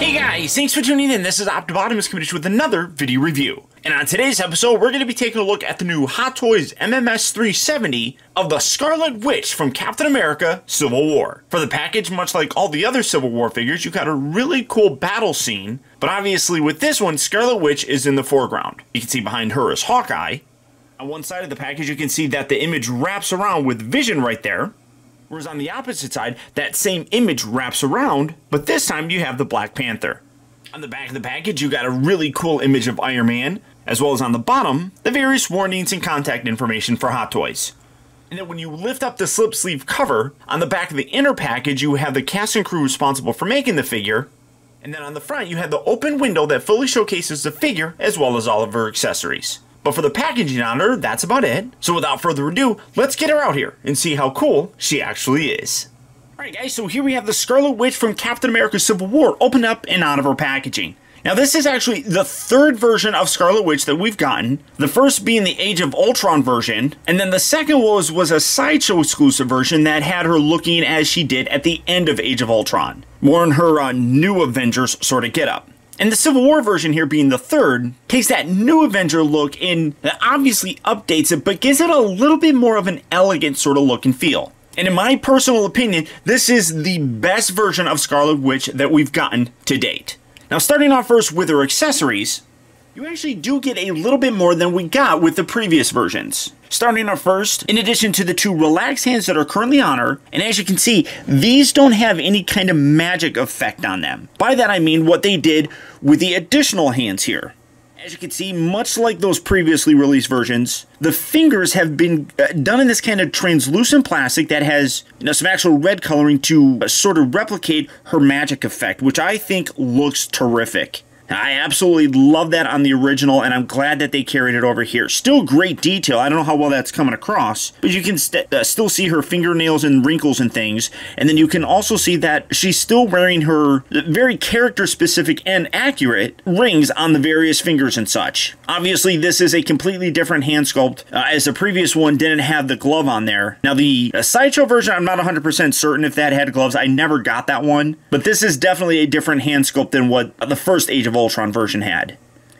Hey guys, thanks for tuning in. This is Optibotimus coming with another video review. And on today's episode, we're going to be taking a look at the new Hot Toys MMS 370 of the Scarlet Witch from Captain America Civil War. For the package, much like all the other Civil War figures, you got a really cool battle scene. But obviously with this one, Scarlet Witch is in the foreground. You can see behind her is Hawkeye. On one side of the package, you can see that the image wraps around with Vision right there. Whereas on the opposite side, that same image wraps around, but this time you have the Black Panther. On the back of the package, you got a really cool image of Iron Man, as well as on the bottom, the various warnings and contact information for Hot Toys. And then when you lift up the slip sleeve cover, on the back of the inner package, you have the cast and crew responsible for making the figure. And then on the front, you have the open window that fully showcases the figure, as well as all of her accessories. But for the packaging on her, that's about it. So without further ado, let's get her out here and see how cool she actually is. Alright guys, so here we have the Scarlet Witch from Captain America Civil War opened up and out of her packaging. Now this is actually the third version of Scarlet Witch that we've gotten. The first being the Age of Ultron version. And then the second was a Sideshow exclusive version that had her looking as she did at the end of Age of Ultron. More in her new Avengers sort of getup. And the Civil War version here being the third takes that new Avenger look and obviously updates it, but gives it a little bit more of an elegant sort of look and feel. And in my personal opinion, this is the best version of Scarlet Witch that we've gotten to date. Now starting off first with her accessories, you actually do get a little bit more than we got with the previous versions. Starting off first, in addition to the two relaxed hands that are currently on her, and as you can see, these don't have any kind of magic effect on them. By that I mean what they did with the additional hands here. As you can see, much like those previously released versions, the fingers have been done in this kind of translucent plastic that has some actual red coloring to sort of replicate her magic effect, which I think looks terrific. I absolutely love that on the original, and I'm glad that they carried it over here. Still great detail. I don't know how well that's coming across, but you can still see her fingernails and wrinkles and things. And then you can also see that she's still wearing her very character-specific and accurate rings on the various fingers and such. Obviously, this is a completely different hand sculpt, as the previous one didn't have the glove on there. Now, the Sideshow version, I'm not 100% certain if that had gloves. I never got that one, but this is definitely a different hand sculpt than what the first Age of Ultron version had.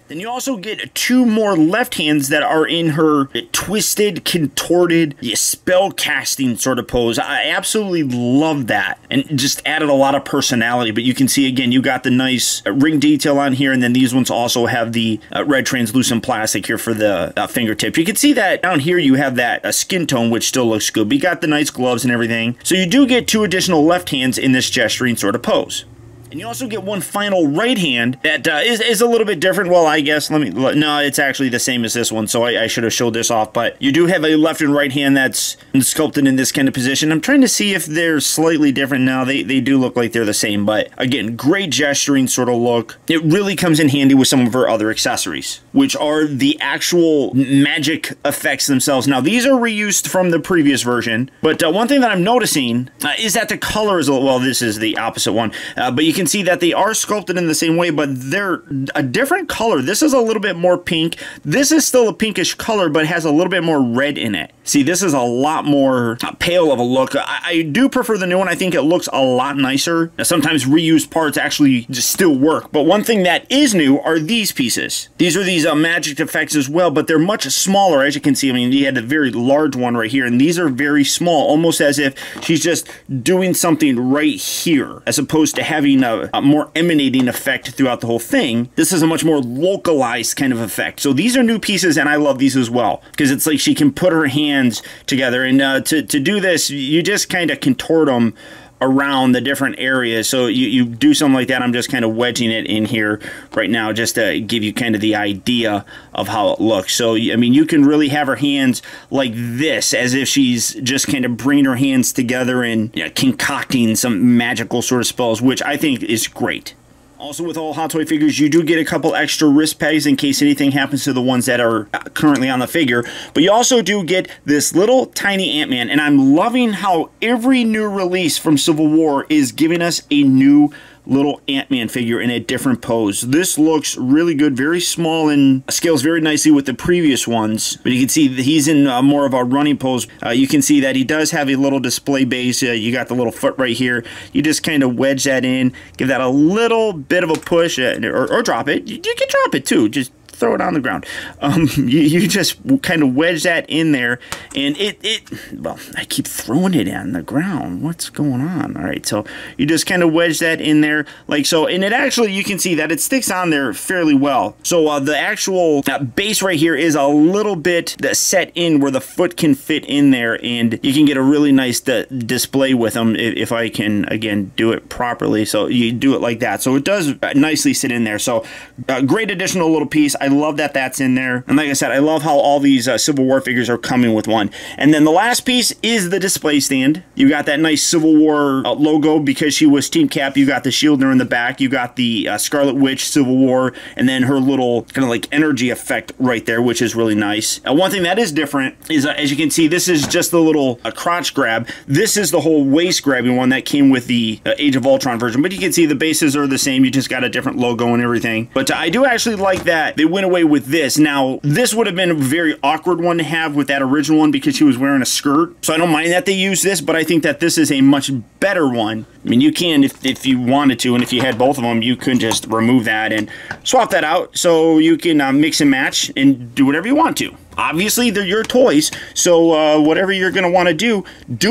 Then you also get two more left hands that are in her twisted, contorted, spell casting sort of pose. I absolutely love that and just added a lot of personality. But you can see again, you got the nice ring detail on here, and then these ones also have the red translucent plastic here for the fingertips. You can see that down here you have that skin tone, which still looks good. But you got the nice gloves and everything. So you do get two additional left hands in this gesturing sort of pose. And you also get one final right hand that is a little bit different. Well, I guess, no, it's actually the same as this one, so I should have showed this off. But you do have a left and right hand that's sculpted in this kind of position. I'm trying to see if they're slightly different now. They do look like they're the same, but again, great gesturing sort of look. It really comes in handy with some of her other accessories, which are the actual magic effects themselves. Now, these are reused from the previous version, but one thing that I'm noticing is that the color is, well, this is the opposite one, but you can see that they are sculpted in the same way, but they're a different color. This is a little bit more pink. This is still a pinkish color, but has a little bit more red in it. See, this is a lot more pale of a look. I do prefer the new one. I think it looks a lot nicer. Now, sometimes reused parts actually just still work, but one thing that is new are these pieces. These are these magic effects as well, but they're much smaller. As you can see, I mean, you had a very large one right here, and these are very small, almost as if she's just doing something right here, as opposed to having a more emanating effect throughout the whole thing. This is a much more localized kind of effect. So these are new pieces, and I love these as well, because it's like she can put her hands together, and to do this, you just kind of contort them around the different areas. So you do something like that. I'm just kind of wedging it in here right now just to give you kind of the idea of how it looks. So, I mean, you can really have her hands like this, as if she's just kind of bringing her hands together and concocting some magical sort of spells, which I think is great. Also, with all Hot Toy figures, you do get a couple extra wrist pegs in case anything happens to the ones that are currently on the figure. But you also do get this little tiny Ant-Man, and I'm loving how every new release from Civil War is giving us a new little Ant-Man figure in a different pose. This looks really good, very small, and scales very nicely with the previous ones. But you can see that he's in more of a running pose. You can see that he does have a little display base. You got the little foot right here. You just kind of wedge that in, give that a little bit of a push, or drop it. You can drop it too, just throw it on the ground. You just kind of wedge that in there, and well, I keep throwing it on the ground. What's going on? All right, so you just kind of wedge that in there like so, and it actually, you can see that it sticks on there fairly well. So the actual base right here is a little bit set in where the foot can fit in there, and you can get a really nice display with them if I can, again, do it properly. So you do it like that. So it does nicely sit in there. So great additional little piece. I love that that's in there. And like I said, I love how all these Civil War figures are coming with one. And then the last piece is the display stand. You got that nice Civil War logo because she was Team Cap. You got the shield there in the back. You got the Scarlet Witch Civil War, and then her little kind of like energy effect right there, which is really nice. One thing that is different is, as you can see, this is just the little crotch grab. This is the whole waist grabbing one that came with the Age of Ultron version. But you can see the bases are the same. You just got a different logo and everything. But I do actually like that they went away with this. Now, this would have been a very awkward one to have with that original one because she was wearing a skirt. So I don't mind that they use this, but I think that this is a much better one. I mean, you can, if you wanted to, and if you had both of them, you could just remove that and swap that out, so you can mix and match and do whatever you want to. Obviously, they're your toys, so whatever you're going to want to do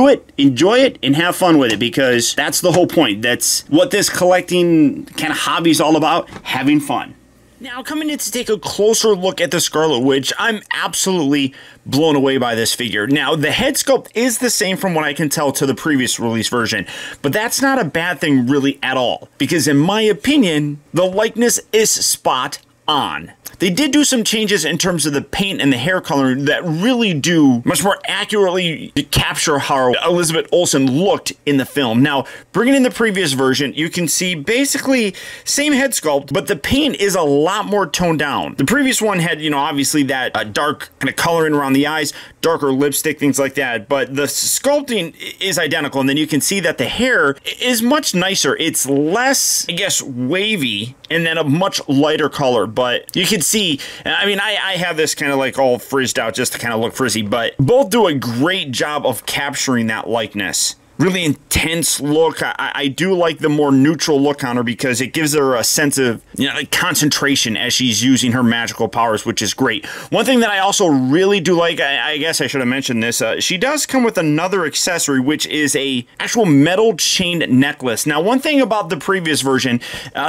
it, enjoy it, and have fun with it, because that's the whole point. That's what this collecting kind of hobby is all about, having fun. Now, coming in to take a closer look at the Scarlet Witch, I'm absolutely blown away by this figure. Now, the head sculpt is the same from what I can tell to the previous release version, but that's not a bad thing really at all, because in my opinion, the likeness is spot on. They did do some changes in terms of the paint and the hair color that really do much more accurately capture how Elizabeth Olsen looked in the film. Now, bringing in the previous version, you can see basically same head sculpt, but the paint is a lot more toned down. The previous one had, you know, obviously that dark kind of coloring around the eyes, darker lipstick, things like that, but the sculpting is identical. And then you can see that the hair is much nicer. It's less, I guess, wavy, and then a much lighter color, but you can see, I mean, I have this kind of like all frizzed out just to kind of look frizzy, but both do a great job of capturing that likeness. Really intense look. I do like the more neutral look on her because it gives her a sense of, you know, like concentration as she's using her magical powers, which is great. One thing that I also really do like, I guess I should have mentioned this, she does come with another accessory, which is a actual metal chain necklace. Now, one thing about the previous version,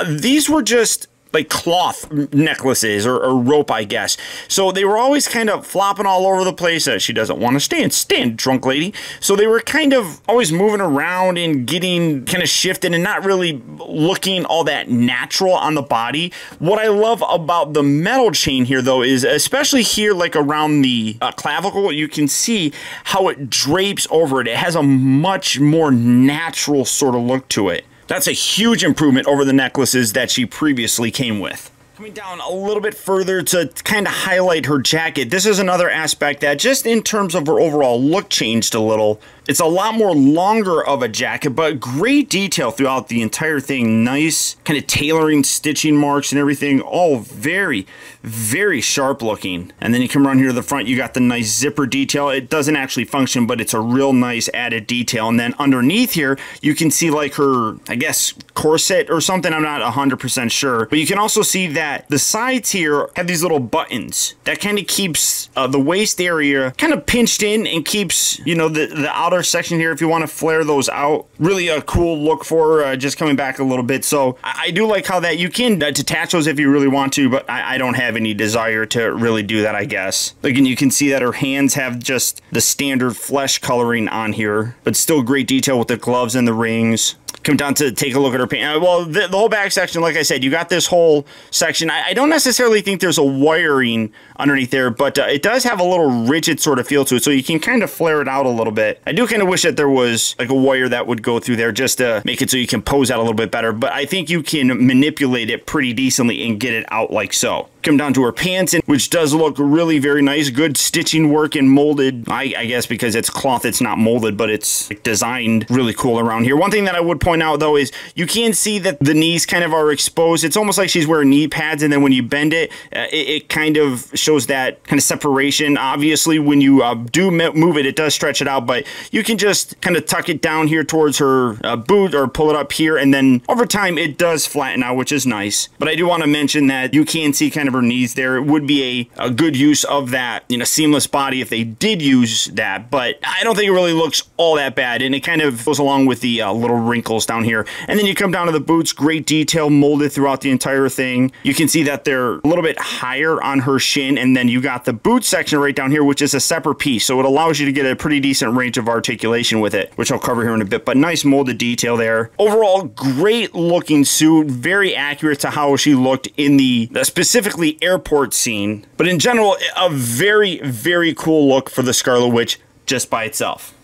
these were just like cloth necklaces or rope, I guess. So they were always kind of flopping all over the place. She doesn't want to stand, drunk lady. So they were kind of always moving around and getting kind of shifted and not really looking all that natural on the body. What I love about the metal chain here, though, is especially here, like around the clavicle, you can see how it drapes over it. It has a much more natural sort of look to it. That's a huge improvement over the necklaces that she previously came with. Coming down a little bit further to kind of highlight her jacket, this is another aspect that just in terms of her overall look changed a little. It's a lot more longer of a jacket, but great detail throughout the entire thing. Nice kind of tailoring, stitching marks and everything. All very, very sharp looking. And then you come around here to the front, you got the nice zipper detail. It doesn't actually function, but it's a real nice added detail. And then underneath here, you can see like her, I guess, corset or something. I'm not 100% sure. But you can also see that the sides here have these little buttons that kind of keeps the waist area kind of pinched in and keeps, you know, the outer section here if you want to flare those out. Really a cool look for her, just coming back a little bit. So I do like how that you can detach those if you really want to, but I don't have any desire to really do that, I guess. Again, you can see that her hands have just the standard flesh coloring on here, but still great detail with the gloves and the rings. Come down to take a look at her paint. Well, the whole back section, like I said, you got this whole section. I don't necessarily think there's a wiring underneath there, but it does have a little rigid sort of feel to it, so you can kind of flare it out a little bit. I do kind of wish that there was like a wire that would go through there just to make it so you can pose out a little bit better, but I think you can manipulate it pretty decently and get it out like so. come down to her pants, and which does look really very nice. Good stitching work and molded. I guess because it's cloth, it's not molded, but it's designed really cool around here. One thing that I would point out though is you can see that the knees kind of are exposed. It's almost like she's wearing knee pads, and then when you bend it, it kind of shows that kind of separation. Obviously, when you do move it, it does stretch it out, but you can just kind of tuck it down here towards her boot or pull it up here, and then over time it does flatten out, which is nice. But I do want to mention that you can see kind of her knees there. It would be a good use of that, you know, seamless body if they did use that, but I don't think it really looks all that bad, and it kind of goes along with the little wrinkles down here. And then you come down to the boots, great detail molded throughout the entire thing. You can see that they're a little bit higher on her shin, and then you got the boot section right down here, which is a separate piece, so it allows you to get a pretty decent range of articulation with it, which I'll cover here in a bit, but nice molded detail there. Overall, great looking suit, very accurate to how she looked in the specifically airport scene, but in general, a very, very cool look for the Scarlet Witch just by itself.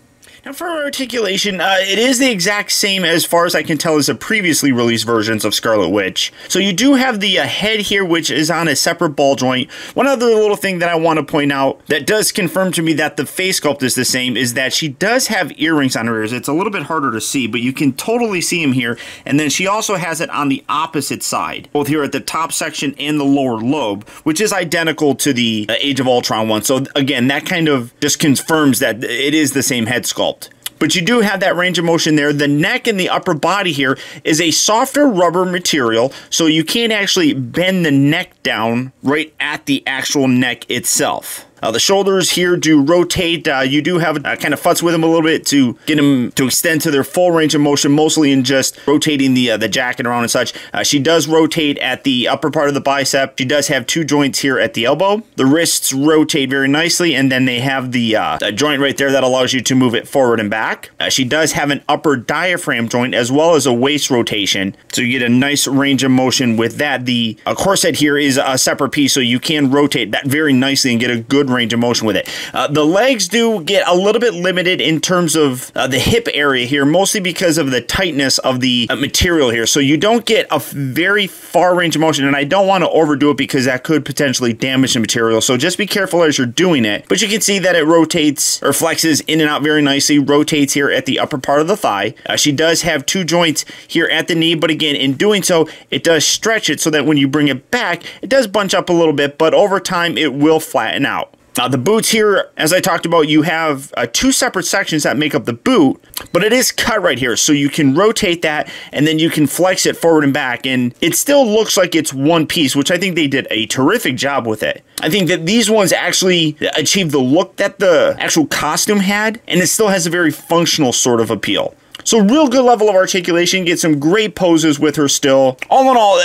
Now for articulation, it is the exact same as far as I can tell as the previously released versions of Scarlet Witch. So you do have the head here, which is on a separate ball joint. One other little thing that I want to point out that does confirm to me that the face sculpt is the same is that she does have earrings on her ears. It's a little bit harder to see, but you can totally see them here. And then she also has it on the opposite side, both here at the top section and the lower lobe, which is identical to the Age of Ultron one. So again, that kind of just confirms that it is the same head sculpt. But you do have that range of motion there. The neck and the upper body here is a softer rubber material, so you can't actually bend the neck down right at the actual neck itself. The shoulders here do rotate. You do have kind of futz with them a little bit to get them to extend to their full range of motion, mostly in just rotating the jacket around and such. She does rotate at the upper part of the bicep. She does have two joints here at the elbow. The wrists rotate very nicely, and then they have the joint right there that allows you to move it forward and back. She does have an upper diaphragm joint as well as a waist rotation, so you get a nice range of motion with that. The corset here is a separate piece, so you can rotate that very nicely and get a good range of motion with it. The legs do get a little bit limited in terms of the hip area here, mostly because of the tightness of the material here, so you don't get a very far range of motion, and I don't want to overdo it because that could potentially damage the material, so just be careful as you're doing it. But you can see that it rotates or flexes in and out very nicely, rotates here at the upper part of the thigh. She does have two joints here at the knee, but again, in doing so, it does stretch it so that when you bring it back, it does bunch up a little bit, but over time it will flatten out. The boots here, as I talked about, you have two separate sections that make up the boot, but it is cut right here, so you can rotate that, and then you can flex it forward and back, and it still looks like it's one piece, which I think they did a terrific job with it. I think that these ones actually achieved the look that the actual costume had, and it still has a very functional sort of appeal. So real good level of articulation, get some great poses with her still. All in all,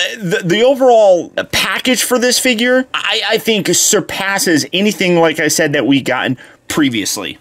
the overall package for this figure, I think surpasses anything, like I said, that we gotten previously.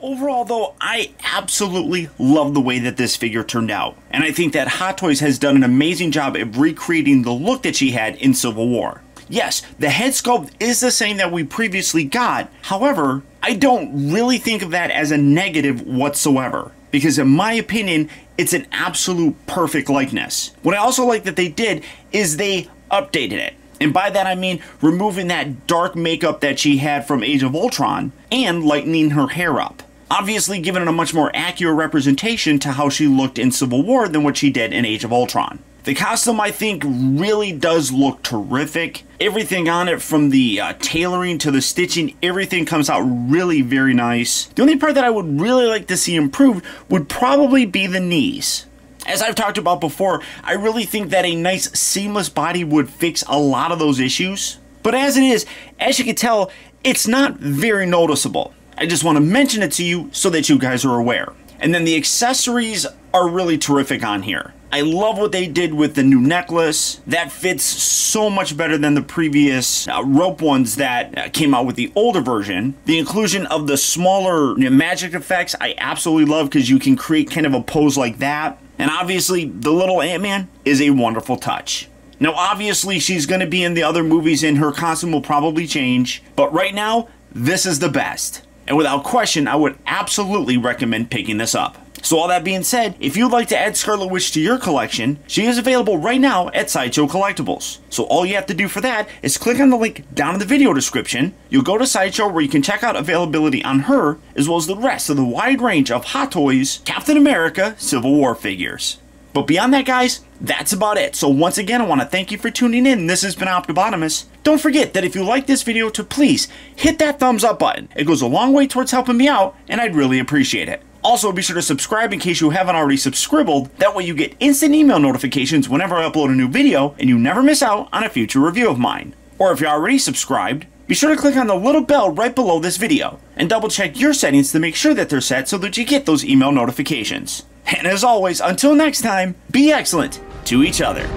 Overall though, I absolutely love the way that this figure turned out. And I think that Hot Toys has done an amazing job of recreating the look that she had in Civil War. Yes, the head sculpt is the same that we previously got. However, I don't really think of that as a negative whatsoever, because in my opinion, it's an absolute perfect likeness. What I also like that they did is they updated it. And by that I mean removing that dark makeup that she had from Age of Ultron and lightening her hair up. Obviously giving it a much more accurate representation to how she looked in Civil War than what she did in Age of Ultron. The costume, I think, really does look terrific. Everything on it, from the tailoring to the stitching, everything comes out really very nice. The only part that I would really like to see improved would probably be the knees. As I've talked about before, I really think that a nice seamless body would fix a lot of those issues. But as it is, as you can tell, it's not very noticeable. I just want to mention it to you so that you guys are aware. And then the accessories are really terrific on here. I love what they did with the new necklace. That fits so much better than the previous rope ones that came out with the older version. The inclusion of the smaller magic effects I absolutely love, because you can create kind of a pose like that. And obviously the little Ant-Man is a wonderful touch. Now obviously she's going to be in the other movies and her costume will probably change, but right now this is the best. And without question, I would absolutely recommend picking this up. So all that being said, if you'd like to add Scarlet Witch to your collection, she is available right now at Sideshow Collectibles. So all you have to do for that is click on the link down in the video description. You'll go to Sideshow where you can check out availability on her, as well as the rest of the wide range of Hot Toys Captain America Civil War figures. But beyond that, guys, that's about it. So once again, I want to thank you for tuning in. This has been Optibotimus. Don't forget that if you like this video, to please hit that thumbs up button. It goes a long way towards helping me out, and I'd really appreciate it. Also, be sure to subscribe in case you haven't already subscribed. That way you get instant email notifications whenever I upload a new video, and you never miss out on a future review of mine. Or if you're already subscribed, be sure to click on the little bell right below this video, and double check your settings to make sure that they're set so that you get those email notifications. And as always, until next time, be excellent to each other.